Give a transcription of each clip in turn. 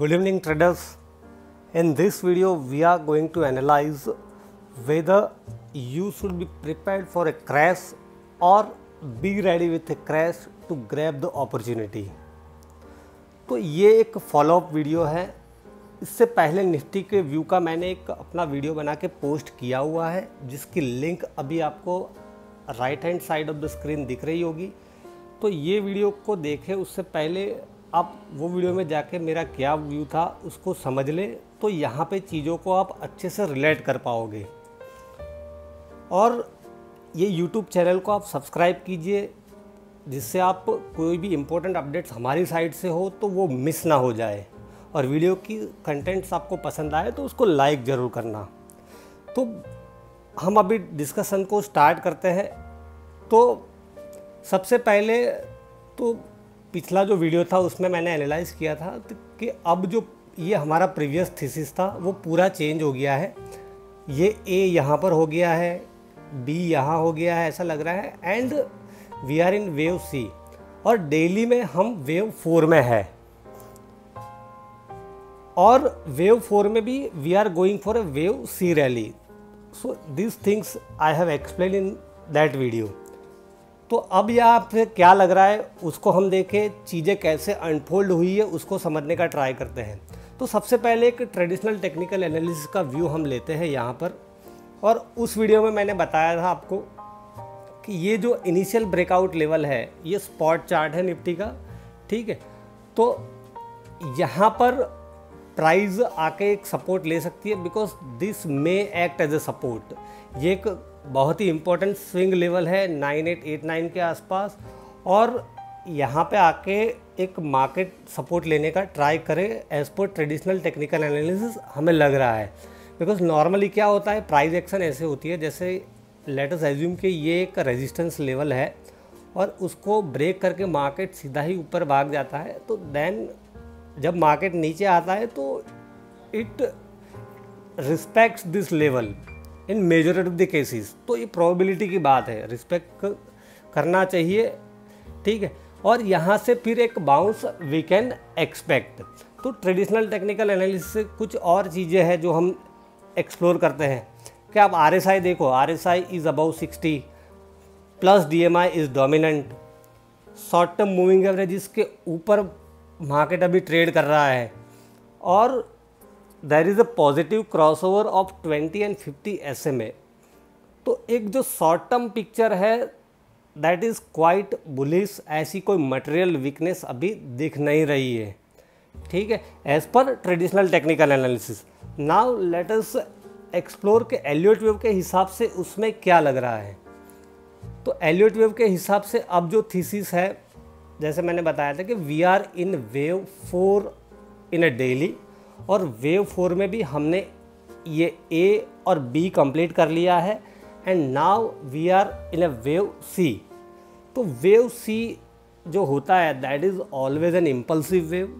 Good evening traders. In this video we are going to analyze whether you should be prepared for a crash or be ready with a crash to grab the opportunity. तो ये एक follow up video है. इससे पहले Nifty के view का मैंने एक अपना वीडियो बना के पोस्ट किया हुआ है जिसकी लिंक अभी आपको right hand side of the screen दिख रही होगी. तो ये वीडियो को देखें उससे पहले आप वो वीडियो में जाके मेरा क्या व्यू था उसको समझ लें, तो यहाँ पे चीज़ों को आप अच्छे से रिलेट कर पाओगे. और ये YouTube चैनल को आप सब्सक्राइब कीजिए जिससे आप कोई भी इम्पोर्टेंट अपडेट्स हमारी साइड से हो तो वो मिस ना हो जाए. और वीडियो की कंटेंट्स आपको पसंद आए तो उसको लाइक ज़रूर करना. तो हम अभी डिस्कशन को स्टार्ट करते हैं. तो सबसे पहले तो पिछला जो वीडियो था उसमें मैंने एनालाइज़ किया था कि अब जो ये हमारा प्रीवियस थीसिस था वो पूरा चेंज हो गया है. ये ए यहाँ पर हो गया है, बी यहाँ हो गया है ऐसा लग रहा है, and we are in wave C. और डेली में हम वेव 4 में है और वेव 4 में भी we are going for a wave C rally. So this things I have explain in that video. तो अब यहाँ पे क्या लग रहा है उसको हम देखें, चीज़ें कैसे अनफोल्ड हुई है उसको समझने का ट्राई करते हैं. तो सबसे पहले एक ट्रेडिशनल टेक्निकल एनालिसिस का व्यू हम लेते हैं यहाँ पर. और उस वीडियो में मैंने बताया था आपको कि ये जो इनिशियल ब्रेकआउट लेवल है ये स्पॉट चार्ट है निफ्टी का, ठीक है. तो यहाँ पर प्राइस आके एक सपोर्ट ले सकती है because this may act as a support. ये एक बहुत ही इम्पोर्टेंट स्विंग लेवल है 9889 के आसपास. और यहाँ पे आके एक मार्केट सपोर्ट लेने का ट्राई करे as per traditional technical analysis हमें लग रहा है. बिकॉज नॉर्मली क्या होता है, प्राइस एक्शन ऐसे होती है जैसे लेट अस एज्यूम कि ये एक रेजिस्टेंस लेवल है और उसको ब्रेक करके मार्केट सीधा ही ऊपर भाग जाता है. तो देन जब मार्केट नीचे आता है तो it respects this level in majority of the cases. तो ये प्रोबेबिलिटी की बात है, रिस्पेक्ट करना चाहिए, ठीक है. और यहाँ से फिर एक बाउंस वी कैन एक्सपेक्ट. तो ट्रेडिशनल टेक्निकल एनालिसिस से कुछ और चीज़ें हैं जो हम एक्सप्लोर करते हैं कि आप RSI देखो, RSI is about 60 plus DMI is dominant. Short term moving average के ऊपर मार्केट अभी ट्रेड कर रहा है. और there is a positive crossover of 20 and 50 SMA. तो एक जो शॉर्ट टर्म पिक्चर है दैट इज़ क्वाइट बुलिश. ऐसी कोई मटेरियल वीकनेस अभी दिख नहीं रही है, ठीक है, एज पर traditional technical analysis. Now let us explore के एलियट वेव के हिसाब से उसमें क्या लग रहा है. तो एलियट वेव के हिसाब से अब जो थीसिस है जैसे मैंने बताया था कि we are in wave 4 in a daily. और वेव 4 में भी हमने ये ए और बी कंप्लीट कर लिया है and now we are in a wave C. तो वेव सी जो होता है that is always an impulsive wave.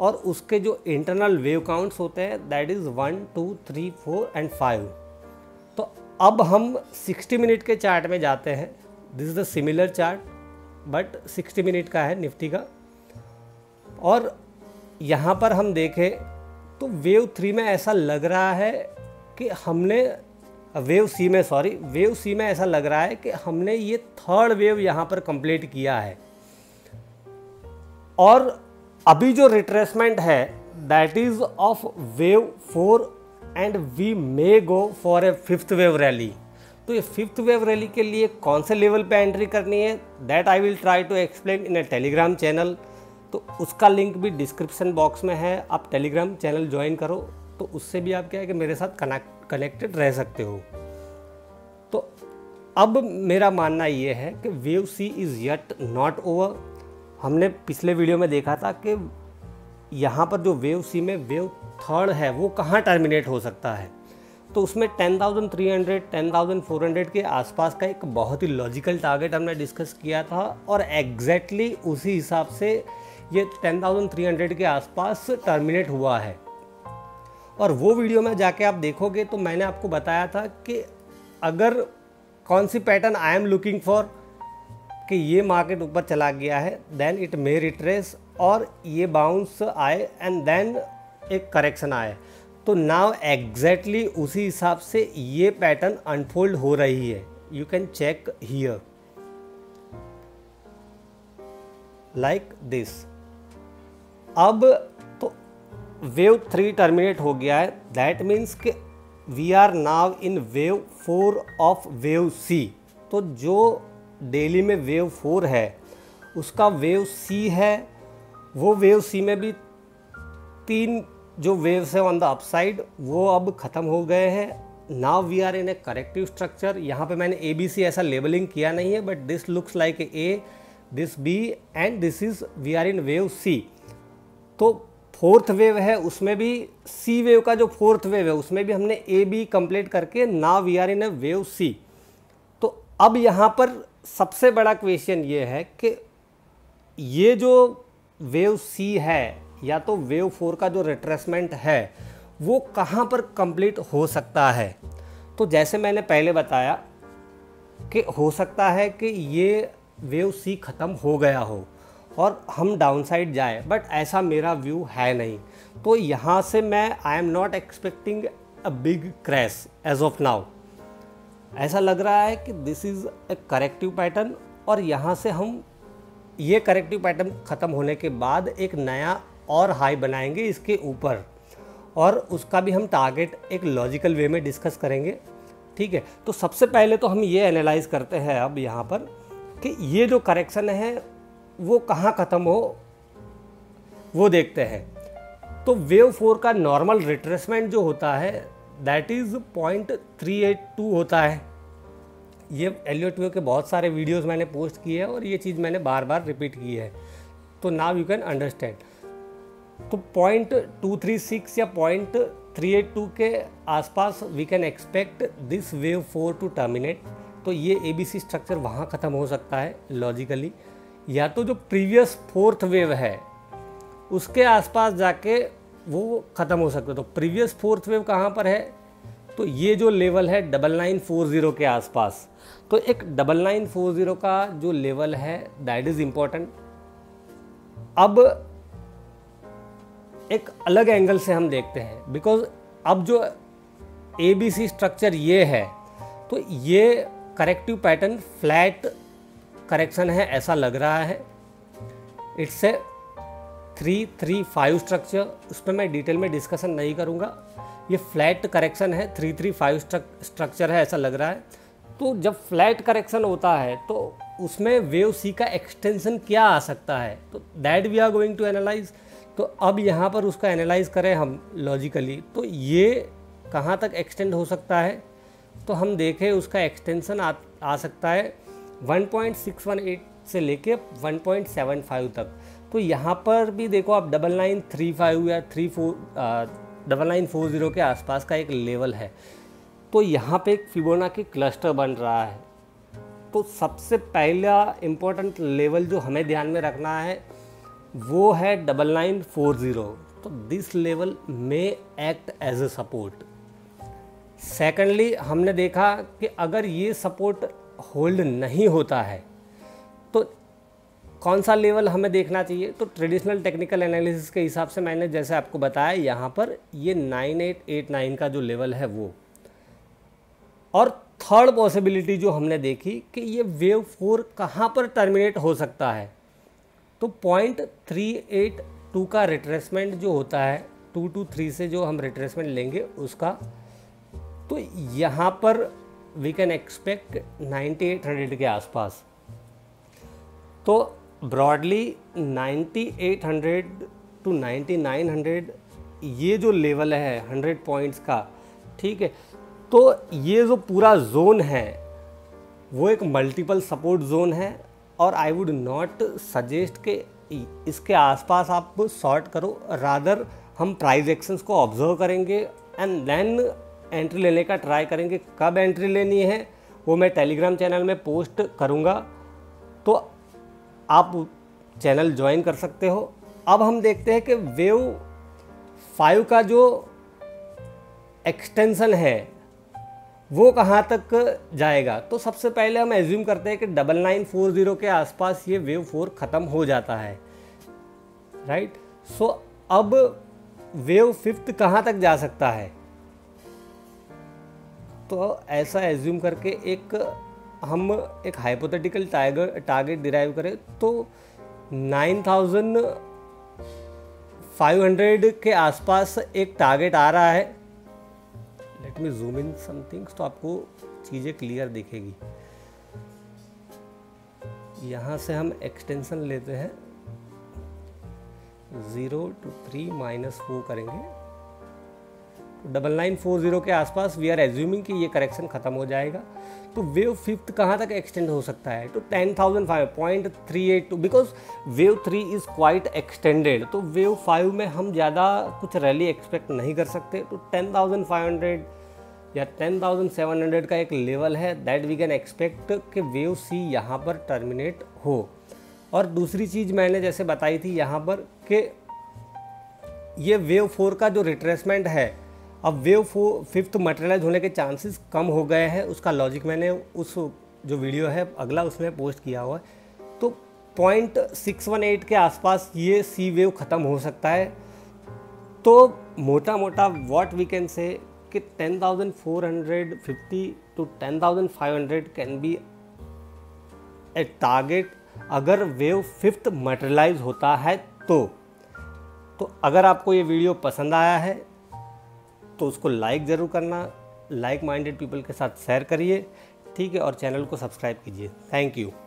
और उसके जो इंटरनल वेव काउंट्स होते हैं दैट इज़ 1, 2, 3, 4 एंड 5. तो अब हम 60 मिनट के चार्ट में जाते हैं. This is the similar chart but 60 minute का है निफ्टी का. और यहाँ पर हम देखें तो वेव 3 में ऐसा लग रहा है कि हमने वेव सी में ऐसा लग रहा है कि हमने ये थर्ड वेव यहाँ पर कंप्लीट किया है. और अभी जो रिट्रेसमेंट है that is of wave 4 and we may go for a 5th wave rally. तो ये 5th वेव रैली के लिए कौन से लेवल पे एंट्री करनी है that I will try to explain in a Telegram channel. तो उसका लिंक भी डिस्क्रिप्शन बॉक्स में है. आप टेलीग्राम चैनल ज्वाइन करो तो उससे भी आप क्या है कि मेरे साथ कनेक्टेड रह सकते हो. तो अब मेरा मानना ये है कि wave C is yet not over. हमने पिछले वीडियो में देखा था कि यहाँ पर जो वेव सी में वेव 3 है वो कहाँ टर्मिनेट हो सकता है. तो उसमें 10,300 10,400 के आसपास का एक बहुत ही लॉजिकल टारगेट हमने डिस्कस किया था. और एग्जैक्टली उसी हिसाब से ये 10,300 के आसपास टर्मिनेट हुआ है. और वो वीडियो में जाके आप देखोगे तो मैंने आपको बताया था कि अगर कौन सी pattern I am looking for कि ये मार्केट ऊपर चला गया है देन इट मे रिट्रेस और ये बाउंस आए एंड देन एक करेक्शन आए, तो नाउ एग्जैक्टली उसी हिसाब से ये पैटर्न अनफोल्ड हो रही है। You can check here like this. अब तो वेव 3 टर्मिनेट हो गया है, दैट मीन्स कि we are now in wave 4 of wave C. तो जो डेली में वेव 4 है उसका वेव सी है, वो वेव सी में भी 3 जो वेव्स है ऑन द अपसाइड वो अब ख़त्म हो गए हैं। Now we are in a corrective structure. यहाँ पे मैंने ABC ऐसा लेबलिंग किया नहीं है, but this looks like A, this B and this is we are in wave C। तो फोर्थ वेव है उसमें भी C वेव का जो फोर्थ वेव है उसमें भी हमने AB कंप्लीट करके now we are in a wave C। तो अब यहाँ पर सबसे बड़ा क्वेश्चन ये है कि ये जो वेव C है या तो वेव 4 का जो रिट्रेसमेंट है वो कहाँ पर कंप्लीट हो सकता है। तो जैसे मैंने पहले बताया कि हो सकता है कि ये वेव सी ख़त्म हो गया हो और हम डाउनसाइड जाए, बट ऐसा मेरा व्यू है नहीं। तो यहाँ से मैं I am not expecting a big crash as of now. ऐसा लग रहा है कि this is a corrective pattern और यहाँ से हम ये करेक्टिव पैटर्न ख़त्म होने के बाद एक नया और हाई बनाएंगे इसके ऊपर, और उसका भी हम टारगेट एक लॉजिकल वे में डिस्कस करेंगे। ठीक है, तो सबसे पहले तो हम ये एनालाइज करते हैं अब यहाँ पर कि ये जो करेक्शन है वो कहाँ ख़त्म हो वो देखते हैं। तो वेव 4 का नॉर्मल रिट्रेसमेंट जो होता है दैट इज़ 0.382 होता है। ये एलियट वेव के बहुत सारे वीडियोस मैंने पोस्ट किए हैं और ये चीज़ मैंने बार बार रिपीट की है, तो नाउ यू कैन अंडरस्टैंड। तो 0.236 या 0.382 के आसपास we can expect this wave 4 to terminate. तो ये ABC स्ट्रक्चर वहाँ ख़त्म हो सकता है लॉजिकली, या तो जो प्रीवियस फोर्थ वेव है उसके आसपास जाके वो ख़त्म हो सकता है। तो प्रीवियस फोर्थ वेव कहाँ पर है, तो ये जो लेवल है 9940 के आसपास। तो एक 9940 का जो लेवल है दैट इज़ इम्पॉर्टेंट। अब एक अलग एंगल से हम देखते हैं, बिकॉज अब जो ABC स्ट्रक्चर ये है तो ये करेक्टिव पैटर्न फ्लैट करेक्शन है ऐसा लग रहा है। इट्स ए 335 स्ट्रक्चर, उस पर मैं डिटेल में डिस्कशन नहीं करूँगा। ये फ्लैट करेक्शन है, 335 स्ट्रक्चर है ऐसा लग रहा है। तो जब फ्लैट करेक्शन होता है तो उसमें वेव सी का एक्सटेंशन क्या आ सकता है, तो that we are going to analyse. तो अब यहाँ पर उसका एनालाइज करें हम लॉजिकली, तो ये कहाँ तक एक्सटेंड हो सकता है। तो हम देखें उसका एक्सटेंशन आ सकता है 1.618 से लेके 1.75 तक। तो यहाँ पर भी देखो आप 9935 या 9940 के आसपास का एक लेवल है। तो यहाँ पे एक फिबोनाची क्लस्टर बन रहा है। तो सबसे पहला इम्पोर्टेंट लेवल जो हमें ध्यान में रखना है वो है 9940। तो this level may act as a support. Secondly हमने देखा कि अगर ये सपोर्ट होल्ड नहीं होता है तो कौन सा लेवल हमें देखना चाहिए। तो ट्रेडिशनल टेक्निकल एनालिसिस के हिसाब से मैंने जैसे आपको बताया यहाँ पर ये 9889 का जो लेवल है वो, और थर्ड पॉसिबिलिटी जो हमने देखी कि ये वेव 4 कहाँ पर टर्मिनेट हो सकता है। तो 0.382 का रिट्रेसमेंट जो होता है 223 से जो हम रिट्रेसमेंट लेंगे उसका, तो यहाँ पर वी कैन एक्सपेक्ट 9800 के आसपास। तो ब्रॉडली 9800 टू 9900 ये जो लेवल है 100 पॉइंट्स का, ठीक है। तो ये जो पूरा जोन है वो एक मल्टीपल सपोर्ट जोन है, और आई वुड नॉट सजेस्ट कि इसके आसपास आप शॉर्ट करो, रादर हम प्राइस एक्शंस को ऑब्जर्व करेंगे एंड देन एंट्री लेने का ट्राई करेंगे। कब एंट्री लेनी है वो मैं टेलीग्राम चैनल में पोस्ट करूँगा, तो आप चैनल ज्वाइन कर सकते हो। अब हम देखते हैं कि वेव 5 का जो एक्सटेंशन है वो कहाँ तक जाएगा। तो सबसे पहले हम एज्यूम करते हैं कि 9940 के आसपास ये वेव 4 ख़त्म हो जाता है। राइट। सो अब वेव फिफ्थ कहाँ तक जा सकता है, तो ऐसा एज्यूम करके हम एक हाइपोथेटिकल टारगेट डिराइव करें तो 9,500 के आसपास एक टारगेट आ रहा है। Let me zoom in somethings तो आपको चीज़ें क्लियर दिखेगी। यहाँ से हम एक्सटेंशन लेते हैं 0 to 3 -4 करेंगे तो 9940 के आसपास वी आर एज्यूमिंग कि ये करेक्शन खत्म हो जाएगा। तो वेव फिफ्थ कहाँ तक एक्सटेंड हो सकता है, तो 10,500.382 because wave 3 is quite extended. तो वेव 5 में हम ज़्यादा कुछ रैली एक्सपेक्ट नहीं कर सकते। तो 10,500 या 10,700 का एक लेवल है दैट वी कैन एक्सपेक्ट कि वेव सी यहाँ पर टर्मिनेट हो। और दूसरी चीज़ मैंने जैसे बताई थी यहाँ पर कि ये वेव 4 का जो रिट्रेसमेंट है, अब वेव 5 मटेरियलाइज होने के चांसेस कम हो गए हैं। उसका लॉजिक मैंने उस जो वीडियो है अगला उसमें पोस्ट किया हुआ है। तो 0.618 के आसपास ये सी वेव ख़त्म हो सकता है। तो मोटा मोटा व्हाट वी कैन से कि 10,450 to 10,500 can be a target अगर वेव फिफ्थ मटेरियलाइज होता है तो अगर आपको ये वीडियो पसंद आया है तो उसको लाइक ज़रूर करना, लाइक माइंडेड पीपल के साथ शेयर करिए, ठीक है, और चैनल को सब्सक्राइब कीजिए। Thank you.